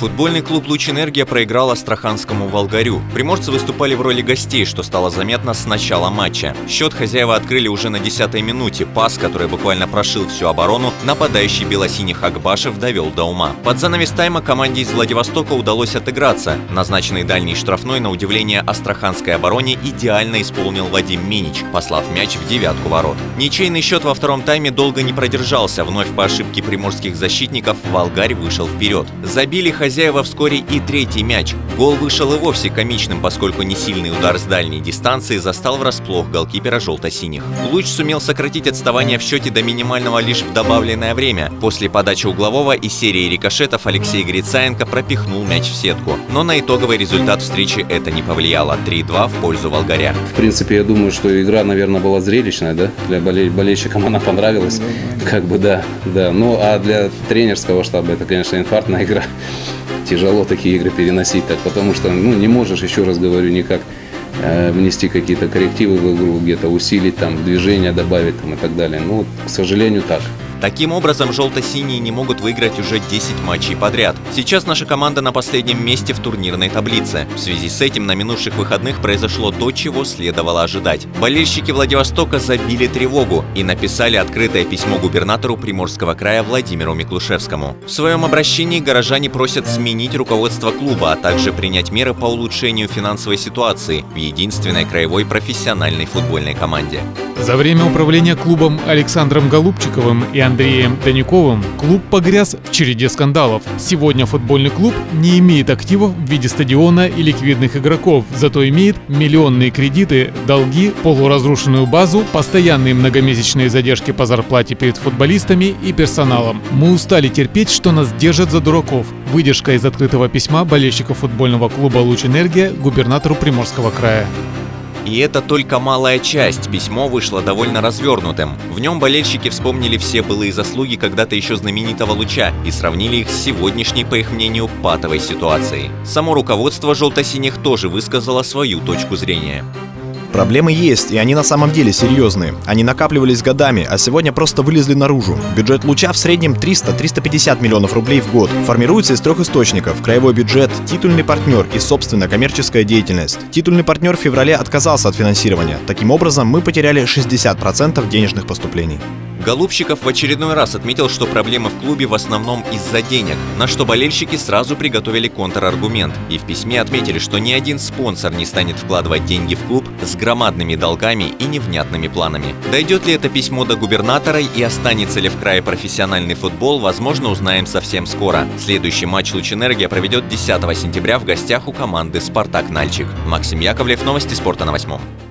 Футбольный клуб «Луч Энергия» проиграл Астраханскому «Волгарю». Приморцы выступали в роли гостей, что стало заметно с начала матча. Счет хозяева открыли уже на 10-й минуте. Пас, который буквально прошил всю оборону, нападающий белосиних Акбашев довел до ума. Под занавес тайма команде из Владивостока удалось отыграться. Назначенный дальний штрафной, на удивление астраханской обороне, идеально исполнил Вадим Минич, послав мяч в девятку ворот. Ничейный счет во втором тайме долго не продержался. Вновь по ошибке приморских защитников «Волгарь» вышел вперед. Забили хозяева вскоре и третий мяч. Гол вышел и вовсе комичным, поскольку несильный удар с дальней дистанции застал врасплох голкипера желто-синих. Луч сумел сократить отставание в счете до минимального лишь в добавленное время. После подачи углового и серии рикошетов Алексей Грицаенко пропихнул мяч в сетку. Но на итоговый результат встречи это не повлияло. 3-2 в пользу «Волгаря». В принципе, я думаю, что игра, наверное, была зрелищная, да? Для болельщикам она понравилась. Как бы да. Ну, а для тренерского штаба это, конечно, инфарктная игра. Тяжело такие игры переносить так, потому что не можешь, еще раз говорю, никак внести какие-то коррективы в игру, где-то усилить, там, движение добавить там, и так далее. Ну, к сожалению, так. Таким образом, желто-синие не могут выиграть уже 10 матчей подряд. Сейчас наша команда на последнем месте в турнирной таблице. В связи с этим на минувших выходных произошло то, чего следовало ожидать. Болельщики Владивостока забили тревогу и написали открытое письмо губернатору Приморского края Владимиру Миклушевскому. В своем обращении горожане просят сменить руководство клуба, а также принять меры по улучшению финансовой ситуации в единственной краевой профессиональной футбольной команде. За время управления клубом Александром Голубчиковым и Андреем Данюковым клуб погряз в череде скандалов. Сегодня футбольный клуб не имеет активов в виде стадиона и ликвидных игроков, зато имеет миллионные кредиты, долги, полуразрушенную базу, постоянные многомесячные задержки по зарплате перед футболистами и персоналом. Мы устали терпеть, что нас держат за дураков. Выдержка из открытого письма болельщиков футбольного клуба «Луч Энергия» губернатору Приморского края. И это только малая часть. Письмо вышло довольно развернутым. В нем болельщики вспомнили все былые заслуги когда-то еще знаменитого «Луча» и сравнили их с сегодняшней, по их мнению, патовой ситуацией. Само руководство желто-синих тоже высказало свою точку зрения. Проблемы есть, и они на самом деле серьезные. Они накапливались годами, а сегодня просто вылезли наружу. Бюджет «Луча» в среднем 300-350 миллионов рублей в год. Формируется из трех источников: краевой бюджет, титульный партнер и, собственно, коммерческая деятельность. Титульный партнер в феврале отказался от финансирования. Таким образом, мы потеряли 60% денежных поступлений. Голубчиков в очередной раз отметил, что проблемы в клубе в основном из-за денег, на что болельщики сразу приготовили контраргумент. И в письме отметили, что ни один спонсор не станет вкладывать деньги в клуб с громадными долгами и невнятными планами. Дойдет ли это письмо до губернатора и останется ли в крае профессиональный футбол, возможно, узнаем совсем скоро. Следующий матч «Луч Энергия» проведет 10 сентября в гостях у команды «Спартак-Нальчик». Максим Яковлев, новости спорта на 8.